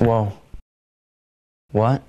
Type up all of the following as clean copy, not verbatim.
Whoa. What?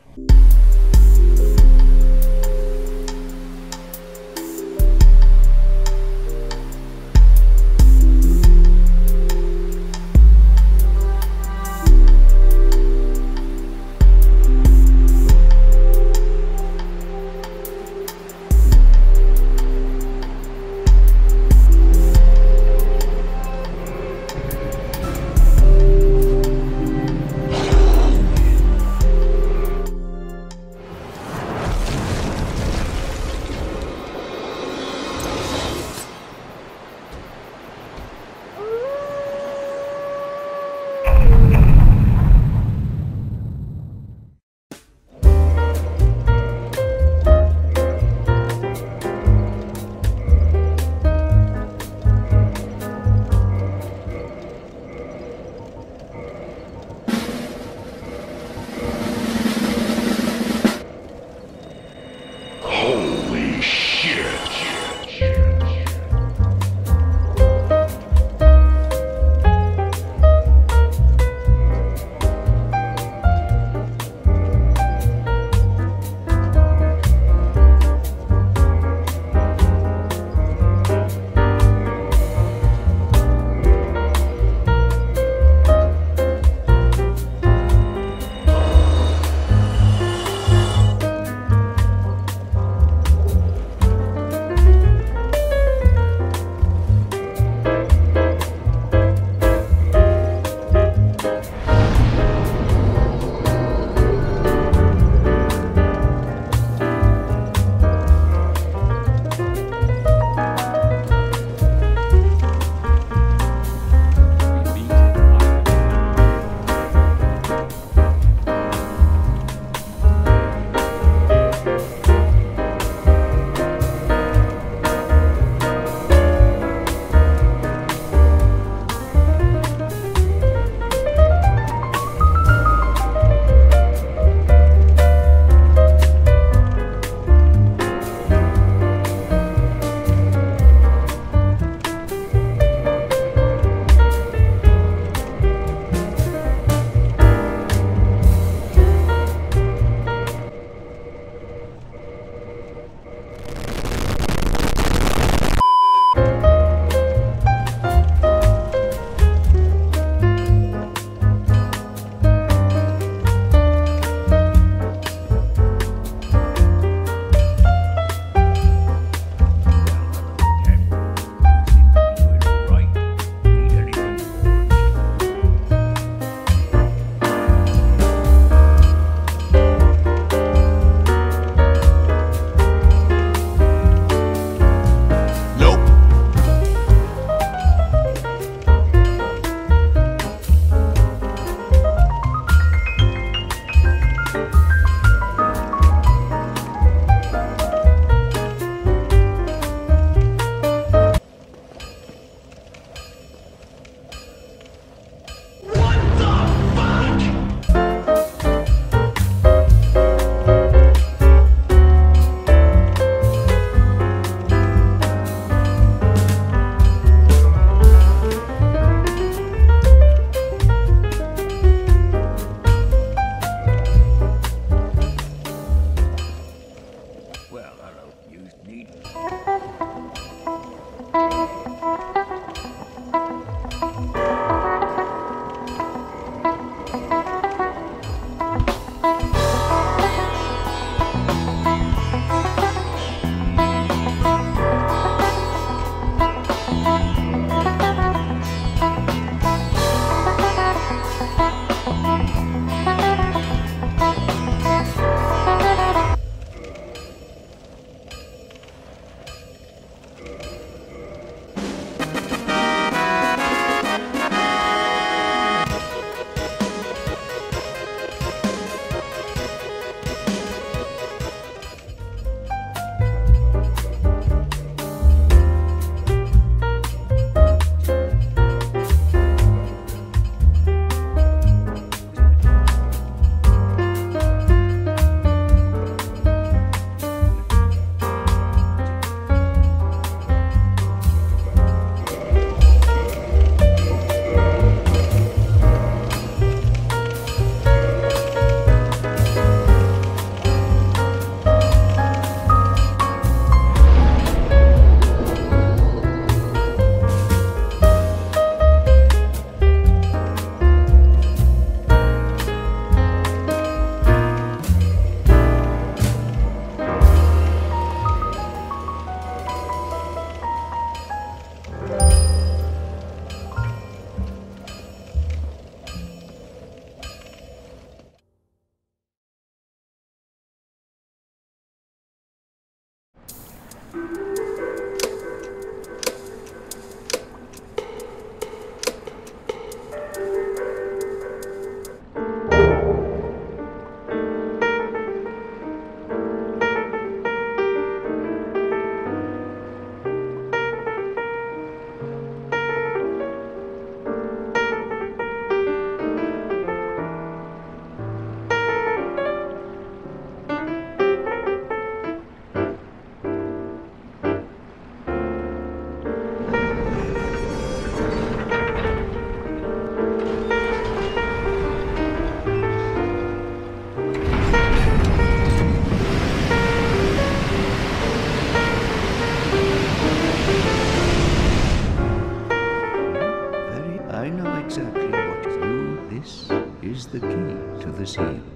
this eve.